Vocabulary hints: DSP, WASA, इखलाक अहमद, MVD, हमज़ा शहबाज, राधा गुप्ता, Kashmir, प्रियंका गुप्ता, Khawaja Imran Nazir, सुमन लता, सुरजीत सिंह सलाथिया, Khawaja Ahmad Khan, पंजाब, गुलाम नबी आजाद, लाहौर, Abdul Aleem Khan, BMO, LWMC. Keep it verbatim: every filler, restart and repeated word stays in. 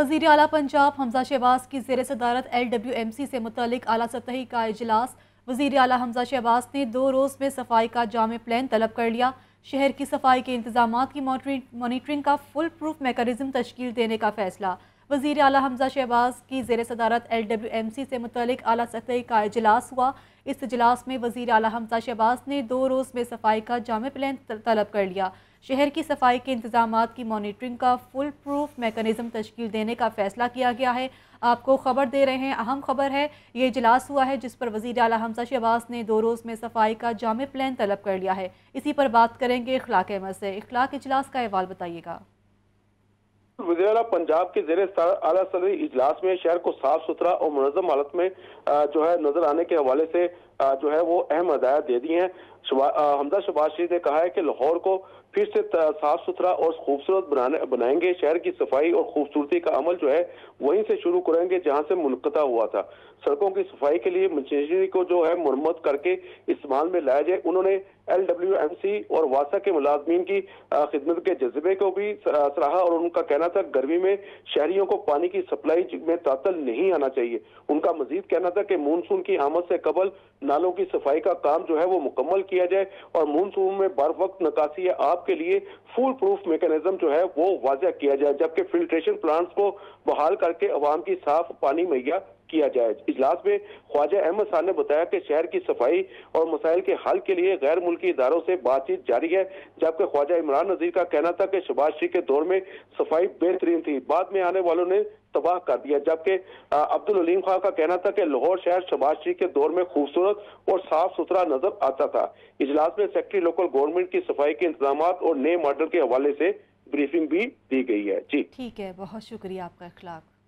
वज़ीर आला पंजाब हमज़ा शहबाज की ज़ेर सदारत एल डब्ल्यू एम सी से मुतलिक आला सतही का इजलास। वज़ीर आला हमज़ा शहबाज ने दो रोज़ में सफाई का जाम प्लान तलब कर लिया। शहर की सफाई के इंतजाम की मॉनिटरिंग का फुल प्रूफ मेकनिज़म तश्कील देने का फैसला। वज़ीर आला हमज़ा शहबाज की ज़ेर सदारत एल डब्ल्यू एम सी से मुतलिक आला सतह का इजलास हुआ। इस इजलास में वज़ीर आला हमज़ा शहबाज ने दो रोज़ में सफाई का जाम प्लान तलब कर लिया। शहर की सफाई के इंतजाम की मॉनिटरिंग का फुल प्रूफ मेकनिज़म तश्कील देने का फ़ैसला किया गया है। आपको ख़बर दे रहे हैं, अहम ख़बर है। ये इजलास हुआ है जिस पर वज़ीर आला हमज़ा शहबाज ने दो रोज़ में सफाई का जाम प्लान तलब कर लिया है। इसी पर बात करेंगे इखलाक अहमद से। इखलाक, इजलास का अहवाल बताइएगा। वज़ीर आला पंजाब के ज़ेर आला सदरी इजलास में शहर को साफ सुथरा और मुनज़्ज़म हालत में जो है नजर आने के हवाले से जो है वो अहम हदायत दे दी हैं। हमज़ा शहबाज ने कहा है कि लाहौर को फिर से साफ सुथरा और खूबसूरत बनाने बनाएंगे। शहर की सफाई और खूबसूरती का अमल जो है वहीं से शुरू करेंगे जहां से मुनक़ता हुआ था। सड़कों की सफाई के लिए मशीनरी को जो है मरम्मत करके इस्तेमाल में लाया जाए। उन्होंने एल डब्ल्यू एम सी और वासा के मुलाजमीन की खिदमत के जज्बे को भी सराहा और उनका कहना था गर्मी में शहरियों को पानी की सप्लाई में तातल नहीं आना चाहिए। उनका मजीद कहना था कि मानसून की आमद से कबल नालों की सफाई का काम जो है वो मुकम्मल किया जाए और मानसून में बर वक्त निकासी या आब के लिए फुल प्रूफ मेकनिज्म जो है वो वाज़ह किया जाए, जबकि फिल्ट्रेशन प्लांट्स को बहाल करके अवाम की साफ पानी मुहैया किया जाए। इजलास में ख्वाजा अहमद खान ने बताया कि शहर की सफाई और मसाइल के हल के लिए गैर मुल्की इदारों से बातचीत जारी है, जबकि ख्वाजा इमरान नजीर का कहना था कि शहबाज के दौर में सफाई बेहतरीन थी, बाद में आने वालों ने तबाह कर दिया। जबकि अब्दुल अलीम खान का कहना था कि लाहौर शहर शहबाज के दौर में खूबसूरत और साफ सुथरा नजर आता था। इजलास में सेक्रेटरी लोकल गवर्नमेंट की सफाई के इंतजाम और नए मॉडल के हवाले से ब्रीफिंग भी दी गई है। जी ठीक है, बहुत शुक्रिया आपका इखलाक।